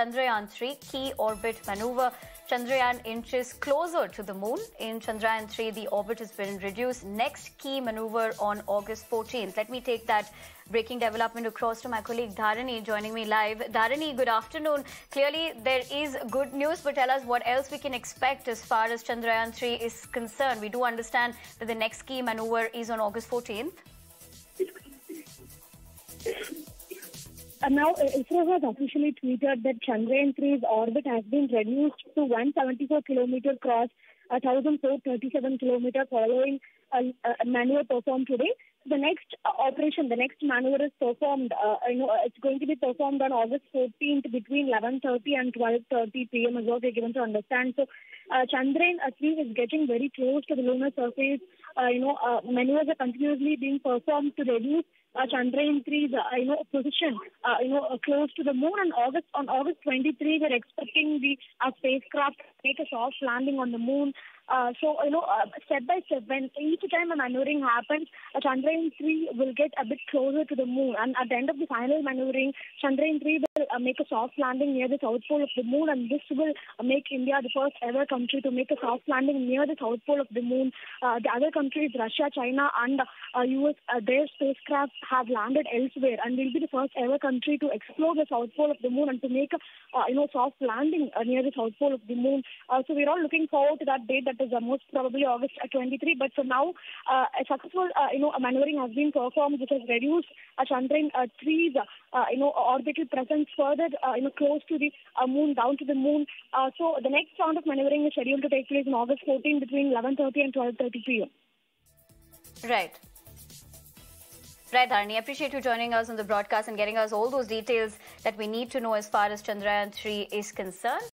Chandrayaan 3 key orbit maneuver. Chandrayaan inches closer to the moon. In Chandrayaan 3, the orbit has been reduced. Next key maneuver on August 14th. Let me take that breaking development across to my colleague Dharani, joining me live. Dharani, good afternoon. Clearly, there is good news, but tell us what else we can expect as far as Chandrayaan 3 is concerned. We do understand that the next key maneuver is on August 14th. And now, ISRO has officially tweeted that Chandrayaan 3's orbit has been reduced to 174 km cross 1,437 km following a maneuver performed today. The next operation, the next maneuver is performed, it's going to be performed on August 14th between 11:30 and 12:30 p.m. is what we're given to understand. So, Chandrayaan 3 is getting very close to the lunar surface. Maneuvers are continuously being performed to reduce Chandrayaan 3's position, close to the moon. And on August 23, we're expecting the spacecraft to make a soft landing on the moon. Step by step, when each time a maneuvering happens, Chandrayaan 3 will get a bit closer to the moon. And at the end of the final maneuvering, Chandrayaan 3 will make a soft landing near the south pole of the moon. And this will make India the first ever country to make a soft landing near the south pole of the moon. The other countries, Russia, China, and US, their spacecraft have landed elsewhere. And we'll be the first ever country to explore the south pole of the moon and to make a soft landing near the south pole of the moon. So we're all looking forward to that date. That is most probably August 23. But for now, a successful, maneuvering has been performed, which has reduced Chandrayaan 3's, orbital presence further, close to the moon, down to the moon. So the next round of maneuvering is scheduled to take place on August 14 between 11:30 and 12:30 p.m. Right, Dharani, I appreciate you joining us on the broadcast and getting us all those details that we need to know as far as Chandrayaan 3 is concerned.